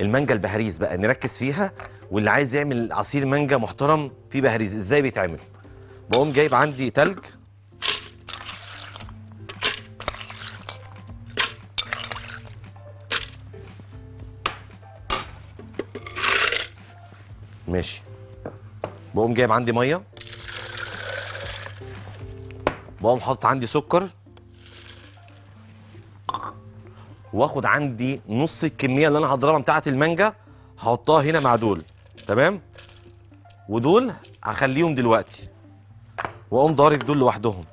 المانجا البهاريز بقى نركز فيها، واللي عايز يعمل عصير مانجا محترم فيه بهاريز ازاي بيتعمل. بقوم جايب عندي تلج، ماشي. بقوم جايب عندي ميه، بقوم حاطط عندي سكر، واخد عندي نص الكميه اللي انا هضربها بتاعه المانجا هحطها هنا مع دول، تمام؟ ودول هخليهم دلوقتي، واقوم ضارب دول لوحدهم.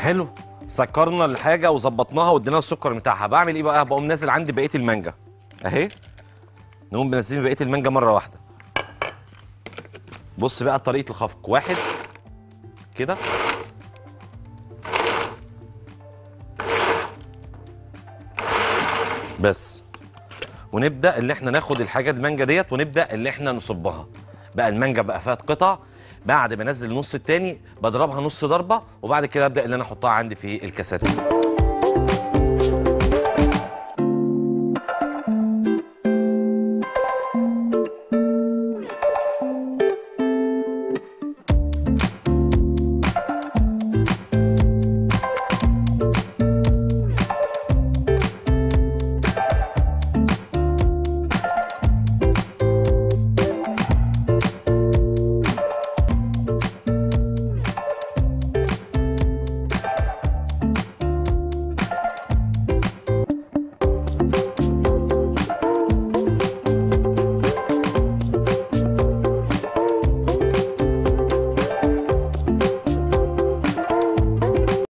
حلو، سكرنا الحاجه وظبطناها واديناها السكر بتاعها. بعمل ايه بقى؟ بقوم نازل عندي بقيه المانجا اهي، نقوم بنزل بقيه المانجا مره واحده. بص بقى طريقه الخفق، واحد كده، بس ونبدا اللي احنا ناخد الحاجه المانجا ديت ونبدا اللي احنا نصبها بقى. المانجا بقى فيها قطع، بعد ما انزل النص التاني بضربها نص ضربه، وبعد كده ابدا اللي انا احطها عندي في الكاسات.